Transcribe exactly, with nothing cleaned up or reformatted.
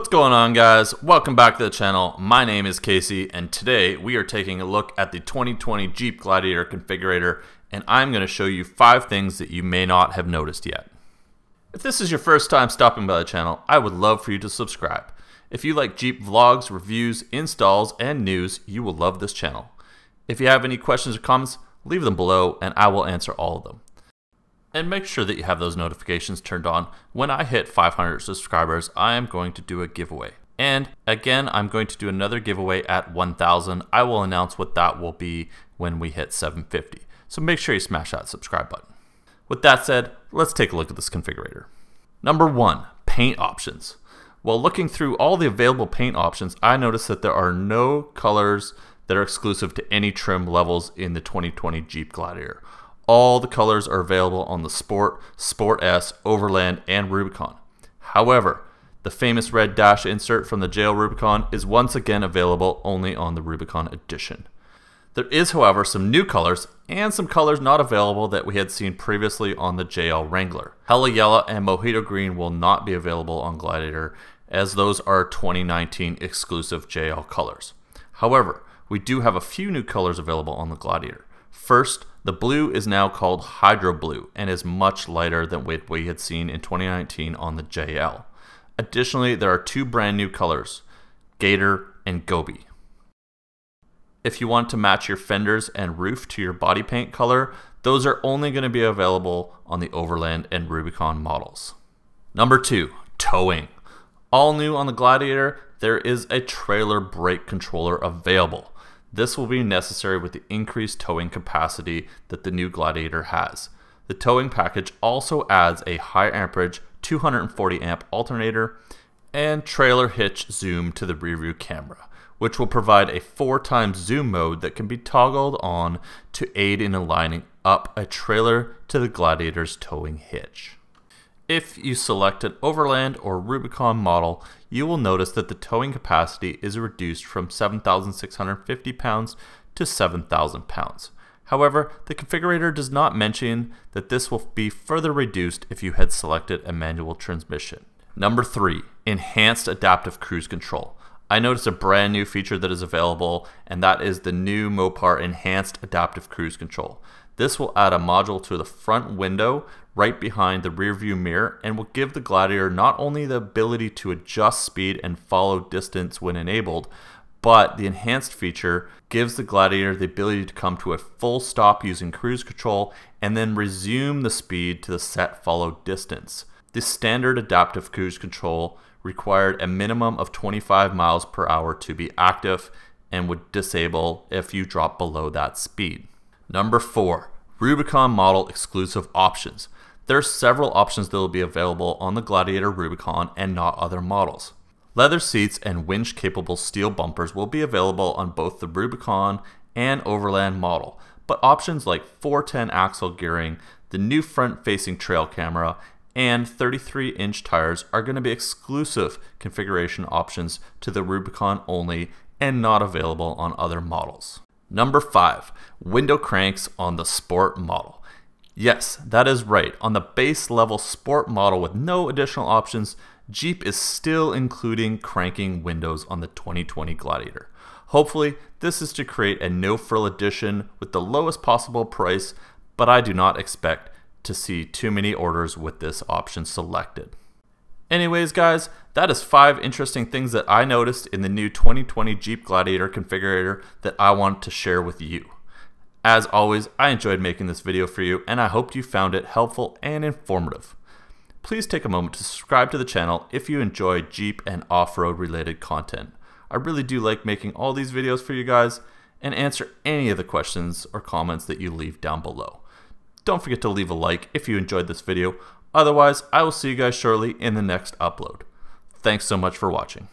What's going on, guys? Welcome back to the channel. My name is Casey, and today we are taking a look at the twenty twenty Jeep Gladiator configurator, and I'm going to show you five things that you may not have noticed yet. If this is your first time stopping by the channel, I would love for you to subscribe. If you like Jeep vlogs, reviews, installs, and news, you will love this channel. If you have any questions or comments, leave them below and I will answer all of them. And make sure that you have those notifications turned on. When I hit five hundred subscribers, I am going to do a giveaway. And again, I'm going to do another giveaway at one thousand. I will announce what that will be when we hit seven fifty. So make sure you smash that subscribe button. With that said, let's take a look at this configurator. Number one, paint options. While looking through all the available paint options, I noticed that there are no colors that are exclusive to any trim levels in the twenty twenty Jeep Gladiator. All the colors are available on the Sport, Sport S, Overland, and Rubicon. However, the famous red dash insert from the J L Rubicon is once again available only on the Rubicon edition. There is, however, some new colors and some colors not available that we had seen previously on the J L Wrangler. Hella Yellow and Mojito Green will not be available on Gladiator, as those are twenty nineteen exclusive J L colors. However, we do have a few new colors available on the Gladiator. First, the blue is now called Hydro Blue and is much lighter than what we had seen in twenty nineteen on the J L. Additionally, there are two brand new colors, Gator and Gobi. If you want to match your fenders and roof to your body paint color, those are only going to be available on the Overland and Rubicon models. Number two, towing. All new on the Gladiator, there is a trailer brake controller available. This will be necessary with the increased towing capacity that the new Gladiator has. The towing package also adds a high amperage two hundred forty amp alternator and trailer hitch zoom to the rear view camera, which will provide a four times zoom mode that can be toggled on to aid in aligning up a trailer to the Gladiator's towing hitch. If you select an Overland or Rubicon model, you will notice that the towing capacity is reduced from seven thousand six hundred fifty pounds to seven thousand pounds. However, the configurator does not mention that this will be further reduced if you had selected a manual transmission. Number three, enhanced adaptive cruise control. I noticed a brand new feature that is available, and that is the new Mopar enhanced adaptive cruise control. This will add a module to the front window right behind the rear view mirror and will give the Gladiator not only the ability to adjust speed and follow distance when enabled, but the enhanced feature gives the Gladiator the ability to come to a full stop using cruise control and then resume the speed to the set follow distance. The standard adaptive cruise control required a minimum of twenty-five miles per hour to be active and would disable if you drop below that speed. Number four, Rubicon model exclusive options. There are several options that will be available on the Gladiator Rubicon and not other models. Leather seats and winch capable steel bumpers will be available on both the Rubicon and Overland model, but options like four ten axle gearing, the new front facing trail camera, and thirty-three inch tires are going to be exclusive configuration options to the Rubicon only and not available on other models. Number five, window cranks on the Sport model. Yes, that is right. On the base level Sport model with no additional options, Jeep is still including cranking windows on the twenty twenty Gladiator. Hopefully, this is to create a no-frill edition with the lowest possible price, but I do not expect to see too many orders with this option selected. Anyways, guys, that is five interesting things that I noticed in the new twenty twenty Jeep Gladiator configurator that I wanted to share with you. As always, I enjoyed making this video for you, and I hope you found it helpful and informative. Please take a moment to subscribe to the channel if you enjoy Jeep and off-road related content. I really do like making all these videos for you guys and answer any of the questions or comments that you leave down below. Don't forget to leave a like if you enjoyed this video. Otherwise, I will see you guys shortly in the next upload. Thanks so much for watching.